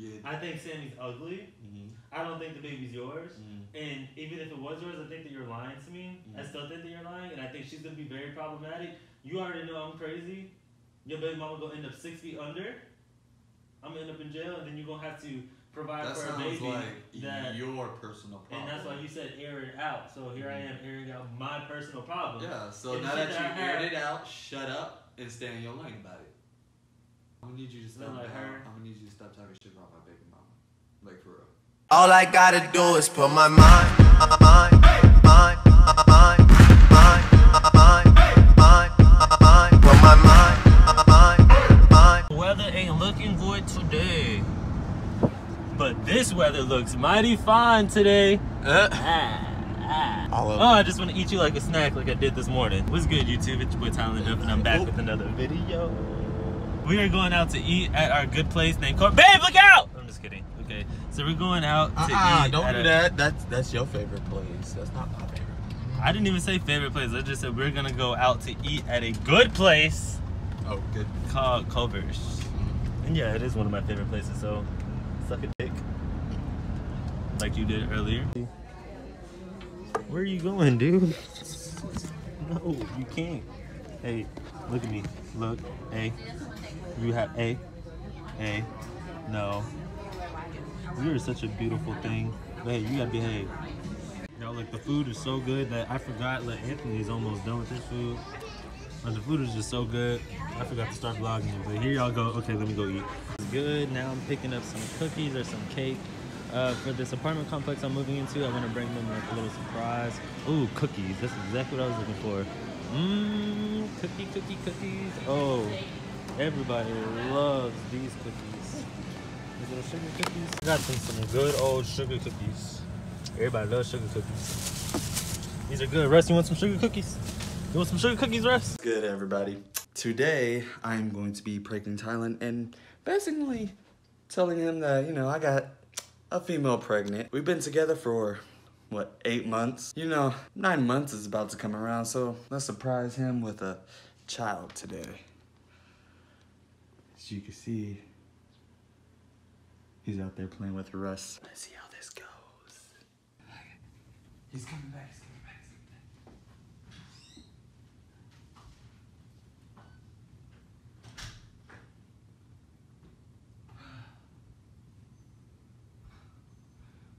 Period. I think Sammy's ugly. Mm-hmm. I don't think the baby's yours. Mm-hmm. And even if it was yours, I think that you're lying to me. Mm-hmm. I still think that you're lying, and I think she's gonna be very problematic. You already know I'm crazy. Your baby mama gonna end up 6 feet under. I'm gonna end up in jail, and then you're gonna have to provide that for a baby. Like that, your personal problem. And that's why you said air it out. So here I am airing out my personal problem. Yeah. So and now that you aired it out, shut up and stay in your lane about it. I'm gonna need you to stop talking shit about my baby mama. Like for real. All I gotta do is put my mind. The weather ain't looking good today. But this weather looks mighty fine today. I just want to eat you like a snack like I did this morning. What's good, YouTube? It's your boy Tylan LeDuff, and I'm back with another video. We are going out to eat at our good place named Culver's. Babe, look out! I'm just kidding. Okay, so we're going out to eat. Don't do that. That's your favorite place. That's not my favorite. I didn't even say favorite place. I just said we're gonna go out to eat at a good place. Oh, good. Called Culver's. And yeah, it is one of my favorite places. So suck a dick, like you did earlier. Where are you going, dude? No, you can't. Hey, look at me. Look. Hey. You have a. A. No. You are such a beautiful thing. But hey, you gotta behave. Y'all, like, the food is so good that I forgot, like, Anthony's almost done with this food. Like, the food is just so good, I forgot to start vlogging it. But here y'all go. Okay, let me go eat. It's good. Now I'm picking up some cookies or some cake. For this apartment complex I'm moving into, I want to bring them, like, a little surprise. Ooh, cookies. That's exactly what I was looking for. Mmm, cookies. Oh, everybody loves these cookies. These little sugar cookies. I got some good old sugar cookies. Everybody loves sugar cookies. These are good. Russ, you want some sugar cookies? You want some sugar cookies, Russ? Good, everybody. Today, I am going to be pranking Tylan and basically telling him that, you know, I got a female pregnant. We've been together for, what, 8 months? You know, 9 months is about to come around, so let's surprise him with a child today. As you can see, he's out there playing with Russ. Let's see how this goes. He's coming back,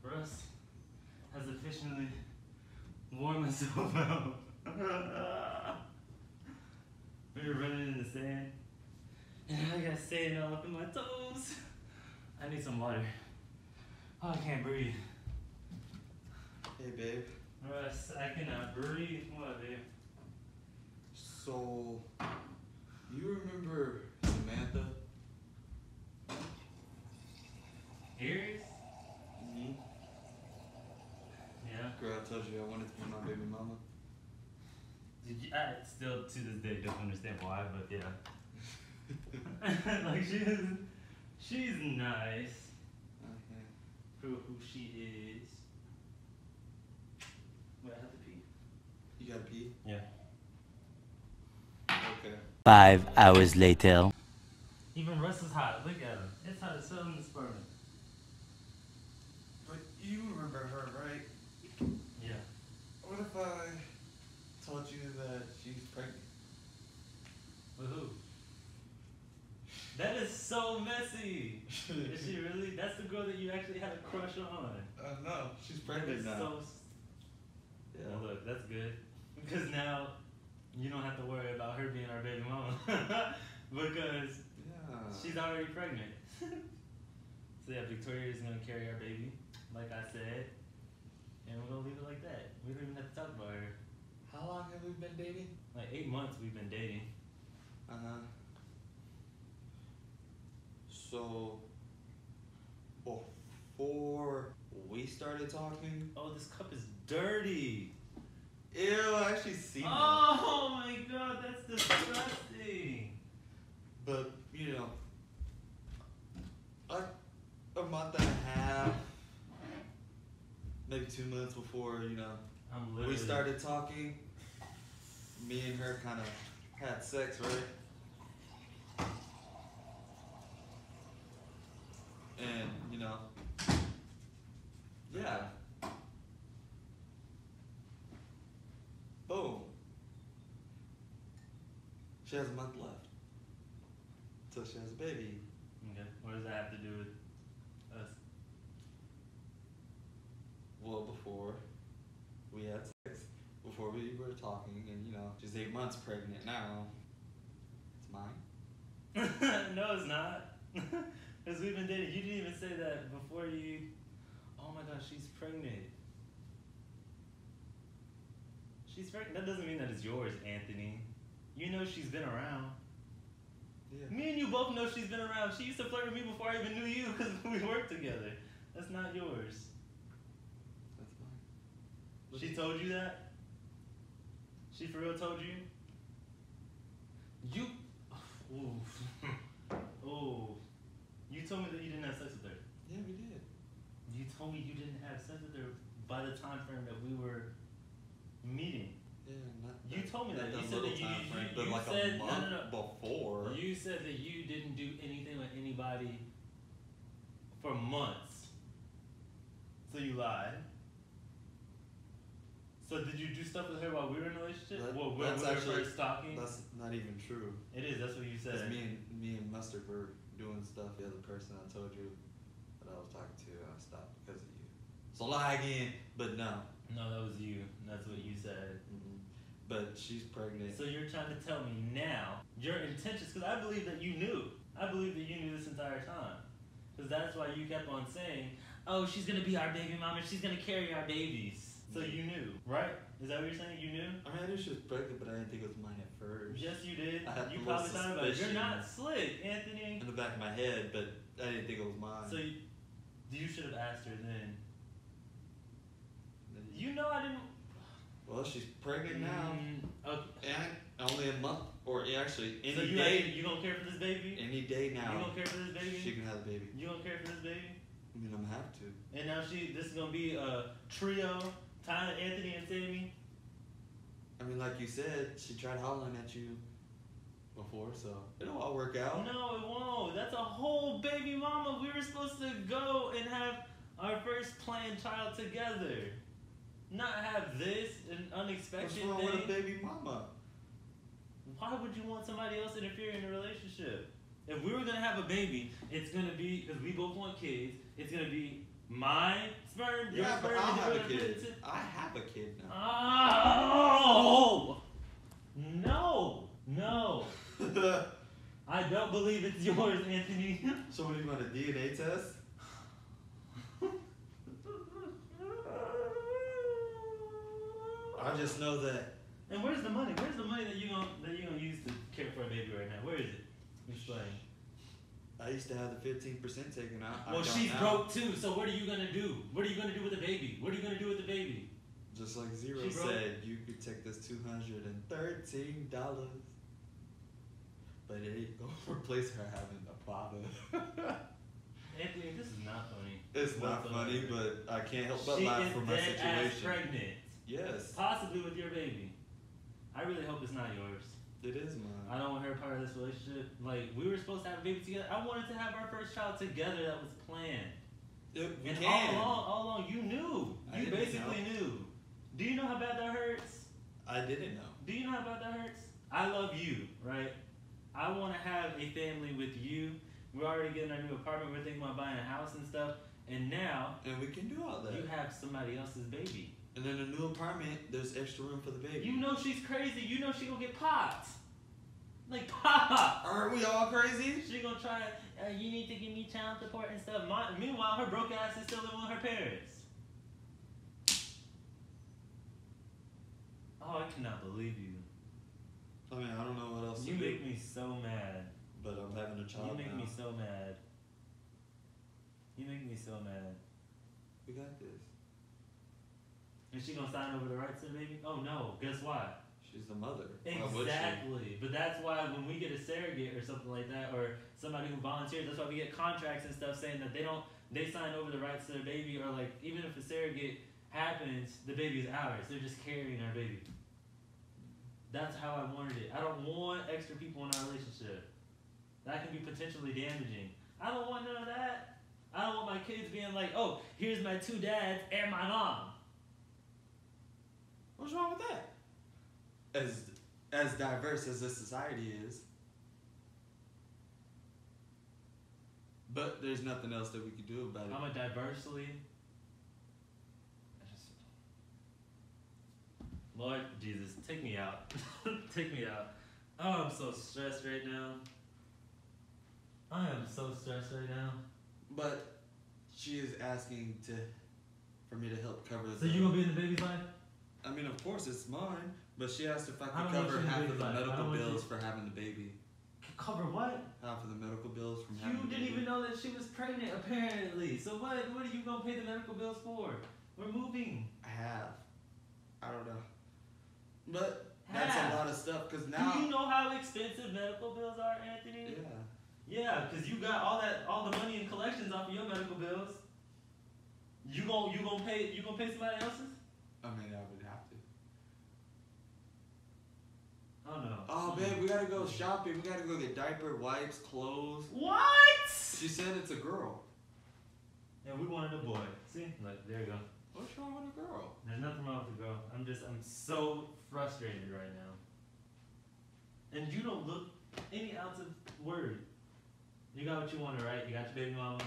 Russ has efficiently worn myself out. We were running in the sand, and I got sand all up in my toes. I need some water. Oh, I can't breathe. Hey, babe. Russ, I cannot breathe. What, babe? So, you remember Samantha? Aries? Mm-hmm. Yeah. Girl, I told you I wanted to be my baby mama. I still, to this day, don't understand why, but yeah. Like, she's nice for who she is. Wait, I have to pee. You gotta pee? Yeah. Okay. 5 hours later. Even Russ is hot. Look at him. It's hot as hell in the sperm. But you remember her, right? Yeah. What if I told you that she's pregnant? With who? That is so messy. Is she really? That's the girl that you actually had a crush on. No, she's pregnant now. So yeah. Well, look, that's good. Because now you don't have to worry about her being our baby mama. Because yeah, she's already pregnant. So yeah, Victoria is going to carry our baby, like I said. And we're going to leave it like that. We don't even have to talk about her. How long have we been dating? Like 8 months we've been dating. Uh-huh. So, before we started talking... Oh, this cup is dirty. Ew, I actually see that. Oh my god, that's disgusting. But, you know, like a month and a half, maybe 2 months before, you know, we started talking, me and her kind of had sex, right? And, you know, yeah. Boom. She has a month left till she has a baby. Okay. What does that have to do with us? Well, before we had sex, before we were talking, and you know, she's 8 months pregnant now. It's mine. No, it's not. Because we've been dating. You didn't even say that before you. Oh my gosh, she's pregnant. She's pregnant. That doesn't mean that it's yours, Anthony. You know she's been around. Yeah. Me and you both know she's been around. She used to flirt with me before I even knew you because we worked together. That's not yours. That's mine. Look, she told you that? She for real told you? You... Ooh. Oh. You told me that you didn't have sex with her. Yeah, we did. You told me you didn't have sex with her by the time frame that we were meeting. Yeah, not you told me that. You said that you said before. You said that you didn't do anything with anybody for months. So you lied. So did you do stuff with her while we were in a relationship? That, well, that's actually first talking. That's not even true. It is. That's what you said. Me and Mustard were doing stuff. The other person I told you that I was talking to, I stopped because of you. So lie again, but no. No, that was you. That's what you said. Mm-hmm. But she's pregnant. So you're trying to tell me now your intentions, because I believe that you knew. I believe that you knew this entire time. Because that's why you kept on saying, oh, she's going to be our baby mama. She's going to carry our babies. So you knew, right? Is that what you're saying? You knew? I mean, I knew she was pregnant, but I didn't think it was mine at first. Yes, you did. You probably thought about it. You're not slick, Anthony. In the back of my head, but I didn't think it was mine. So you should have asked her then. You know I didn't... Well, she's pregnant now. Okay. And only a month, or actually any day. So you gonna care for this baby? Any day now. You gonna care for this baby? She can have a baby. You gonna care for this baby? I mean, I'm gonna have to. And now this is gonna be a trio, Tylan, Anthony, and Sammy. I mean, like you said, she tried hollering at you before, so it'll all work out. No, it won't. That's a whole baby mama. We were supposed to go and have our first planned child together. Not have this, an unexpected thing. What's wrong with a baby mama? Why would you want somebody else interfering in a relationship? If we were going to have a baby, it's going to be, because we both want kids, it's going to be my sperm, your sperm. I have a kid. I have a kid now. Oh! No! No! I don't believe it's yours, Anthony. So what, do you want a DNA test? I just know that. And where's the money? Where's the money that you gonna use to care for a baby right now? Where is it? Explain. I used to have the 15% taken out. Well, she's broke too. So what are you gonna do? What are you gonna do with the baby? What are you gonna do with the baby? Just like Zero said, you could take this $213, but it ain't gonna replace her having a father. Anthony, this is not funny. It's not funny, but I can't help but laugh for my situation. She is dead ass pregnant. Yes. Possibly with your baby. I really hope it's not yours. It is mine. I don't want her part of this relationship. Like, we were supposed to have a baby together. I wanted to have our first child together. That was planned. All along, you knew. You basically knew. Do you know how bad that hurts? I didn't know. Do you know how bad that hurts? I love you, right? I want to have a family with you. We're already getting our new apartment. We're thinking about buying a house and stuff. And now... And we can do all that. You have somebody else's baby. And then a new apartment, there's extra room for the baby. You know she's crazy. You know she gonna get popped. Like, pop! Aren't we all crazy? She gonna try, you need to give me child support and stuff. Meanwhile, her broke ass is still living with her parents. Oh, I cannot believe you. I mean, I don't know what else to do. You make me so mad. But I'm having a child now. You make me so mad. You make me so mad. We got this. And she gonna sign over the rights to the baby? Oh no, guess why? She's the mother. Exactly. But that's why when we get a surrogate or something like that, or somebody who volunteers, that's why we get contracts and stuff saying that they sign over the rights to their baby, or like even if a surrogate happens, the baby's ours. They're just carrying our baby. That's how I wanted it. I don't want extra people in our relationship. That can be potentially damaging. I don't want none of that. I kids being like, oh, here's my two dads and my mom. What's wrong with that? As diverse as this society is. But there's nothing else that we could do about it. I'm a diversely. Lord Jesus, take me out. Take me out. Oh, I'm so stressed right now. I am so stressed right now. But she is asking for me to help cover this. So you gonna be in the baby's life? I mean, of course it's mine. But she asked if I could cover half of the medical bills for having the baby. Cover what? Half of the medical bills from having the baby. You didn't even know that she was pregnant, apparently. So what are you gonna pay the medical bills for? We're moving. I don't know. But that's a lot of stuff, because now. Do you know how expensive medical bills are, Anthony? Yeah. Yeah, because you got all the money in collections off of your medical bills. You gonna pay somebody else's? I mean, I would have to. I don't know. Oh babe, we gotta go shopping. We gotta go get diaper, wipes, clothes. What? She said it's a girl. Yeah, we wanted a boy. See? Look, there you go. What's wrong with a girl? There's nothing wrong with a girl. I'm so frustrated right now. And you don't look any ounce of worried. You got what you wanted, right? You got your baby mama.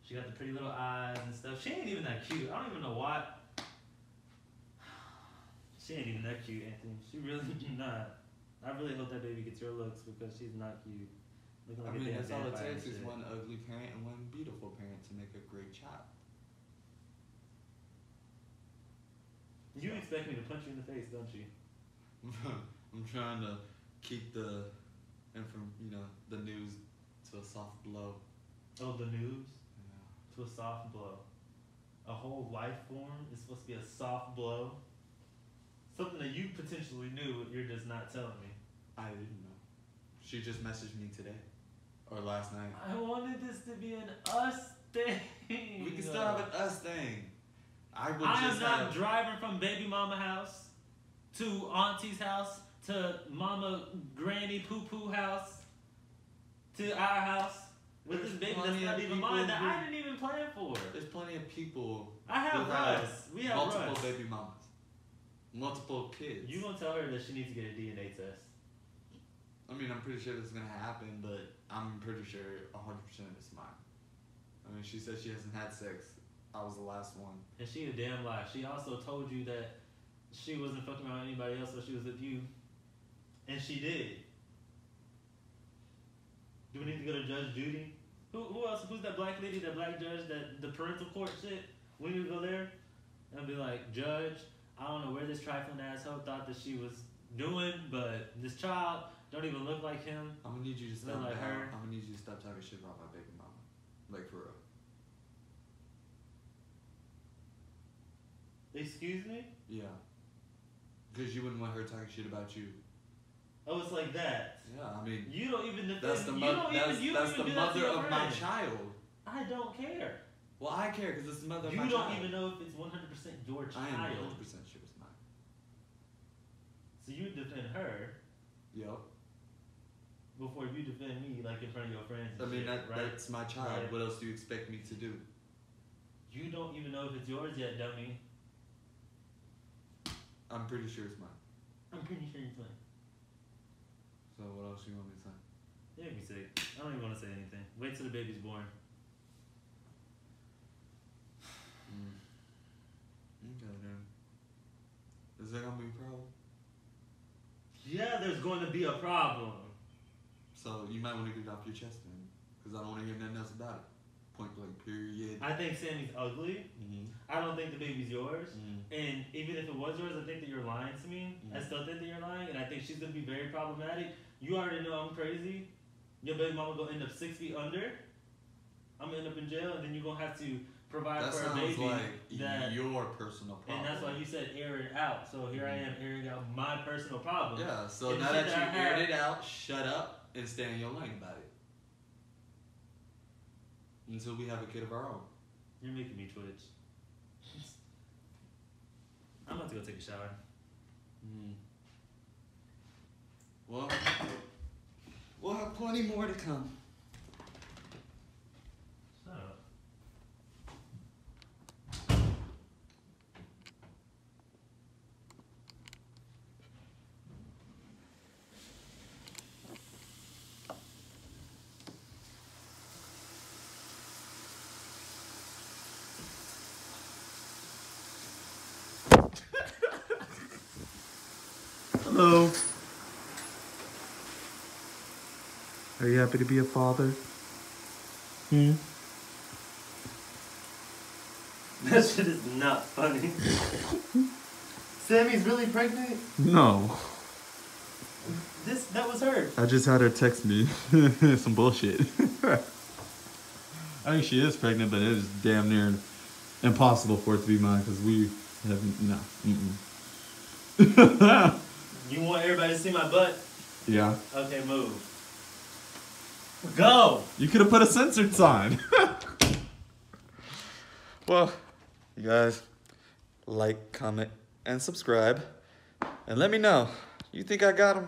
She got the pretty little eyes and stuff. She ain't even that cute. I don't even know why. She ain't even that cute, Anthony. She really not. I really hope that baby gets your looks because she's not cute. Looking like that's all it takes is one ugly parent and one beautiful parent to make a great child. You expect me to punch you in the face, don't you? I'm trying to keep the news to a soft blow. Oh, the news? Yeah. To a soft blow. A whole life form is supposed to be a soft blow. Something that you potentially knew, you're just not telling me. I didn't know. She just messaged me today. Or last night. I wanted this to be an us thing. We can still have an us thing. I am not driving from baby mama house to auntie's house to mama granny poo poo house to our house with this baby that's not even mine that I didn't even plan for. There's plenty of people. I have Russ. We have multiple baby mamas. Multiple kids. You gonna tell her that she needs to get a DNA test? I mean, I'm pretty sure this is gonna happen, but I'm pretty sure 100% it's mine. I mean, she said she hasn't had sex. I was the last one. And she a damn lie. She also told you that she wasn't fucking around anybody else, so she was with you. And she did. Do we need to go to Judge Judy? Who else? Who's that black lady, that black judge, that the parental court shit? We need to go there and be like, Judge, I don't know where this trifling asshole thought that she was doing, but this child don't even look like him. I'm gonna need you to stop like her. I'm gonna need you to stop talking shit about my baby mama. Like, for real. Excuse me? Yeah. Because you wouldn't want her talking shit about you. Oh, it's like that. Yeah, I mean. You don't even defend. That's the mother of my child. I don't care. Well, I care because it's the mother of my child. You don't even know if it's 100% your child. I am 100% sure it's mine. So you defend her. Yep. Before you defend me, like in front of your friends and shit, right? That's my child. Right. What else do you expect me to do? You don't even know if it's yours yet, dummy. I'm pretty sure it's mine. I'm pretty sure it's mine. So what else you want me to say? Yeah, you can say it. I don't even want to say anything. Wait till the baby's born. Okay, then. Is there gonna be a problem? Yeah, there's going to be a problem. So you might want to get it off your chest, man, because I don't want to hear nothing else about it. Point blank, period. I think Sammy's ugly. Mm-hmm. I don't think the baby's yours. Mm-hmm. And even if it was yours, I think that you're lying to me. Mm-hmm. I still think that you're lying, and I think she's gonna be very problematic. You already know I'm crazy. Your baby mama gonna end up 6 feet under. I'm gonna end up in jail, and then you're gonna have to provide that for a baby. Like that your personal problem. And that's why you said air it out. So here I am airing out my personal problem. Yeah. So now that you aired it out, shut up and stay in your lane about it. Until we have a kid of our own. You're making me twitch. I'm about to go take a shower. Well, we'll have plenty more to come. Shut up. Hello. Are you happy to be a father? Hmm? That shit is not funny. Sammy's really pregnant? No. That was her. I just had her text me some bullshit. I think she is pregnant, but it is damn near impossible for it to be mine because we haven't. No. Mm-mm. You want everybody to see my butt? Yeah. Okay, move. Go. You could have put a censored sign. Well, you guys, like, comment, and subscribe, and let me know. You think I got him?